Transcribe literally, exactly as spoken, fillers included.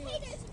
six.